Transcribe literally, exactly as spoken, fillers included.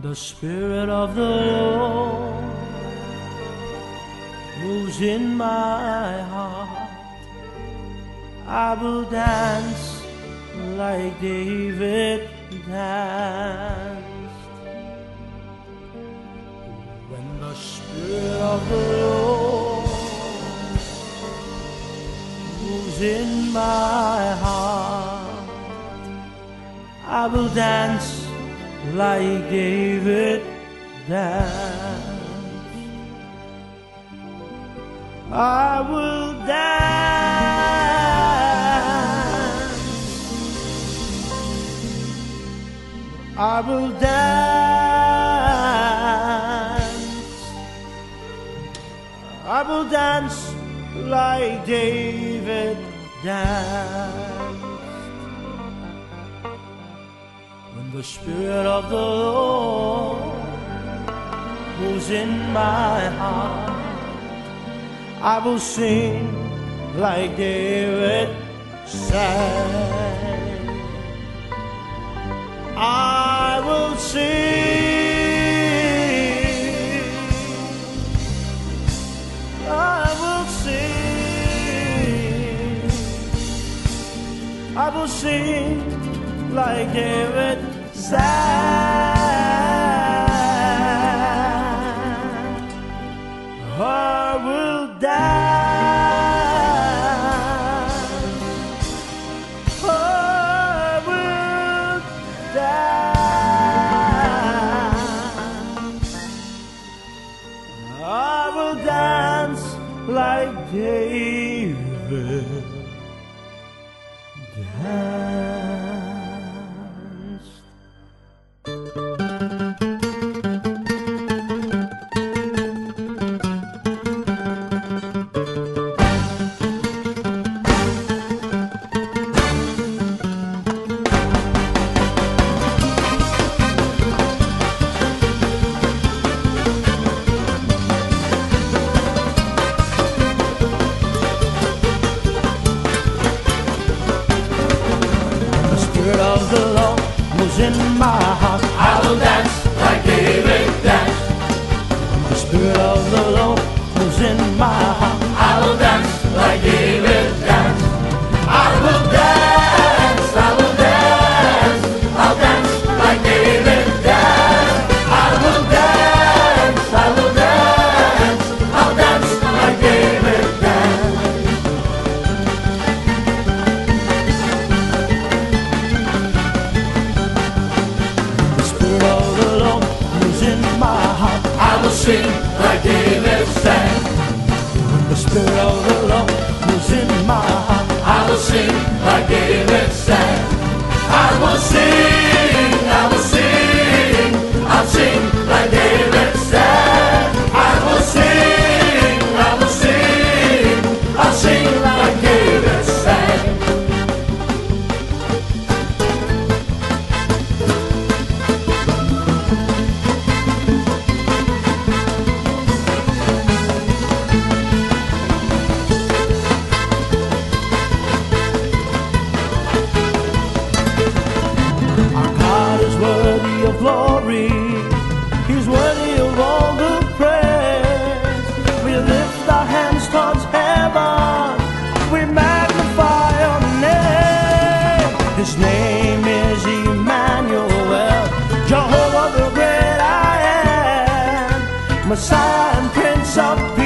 The Spirit of the Lord moves in my heart. I will dance like David danced. When the Spirit of the Lord moves in my heart, I will dance like David danced. I will dance, I will dance, I will dance like David danced. The Spirit of the Lord moves in my heart. I will sing like David sang. I will sing, I will sing, I will sing like David I will dance, I will dance, I will dance like David danced. In my heart, I will dance like David danced. The Spirit of the Lord moves in my heart. I will dance like David danced. I will dance, I will dance, I'll dance like David danced. I will dance, I will dance, I'll dance like David danced. Sing like David sang. When the Spirit of the Lord moves in my heart, I will sing like David sang. I will sing, I will sing, I'll sing like David sang. I will sing, I will sing, I'll sing like David sang. Glory, He's worthy of all the praise. We lift our hands towards heaven, we magnify your name. His name is Emmanuel, Jehovah the Great I Am, Messiah and Prince of Peace.